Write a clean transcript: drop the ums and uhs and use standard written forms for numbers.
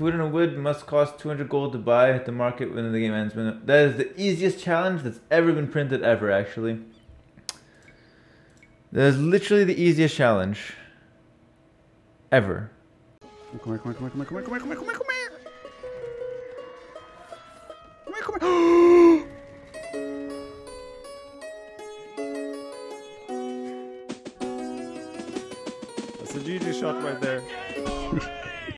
Food and wood must cost 200 gold to buy at the market when the game ends. That is the easiest challenge that's ever been printed ever, actually. That is literally the easiest challenge ever. Come here. That's a GG shot right there.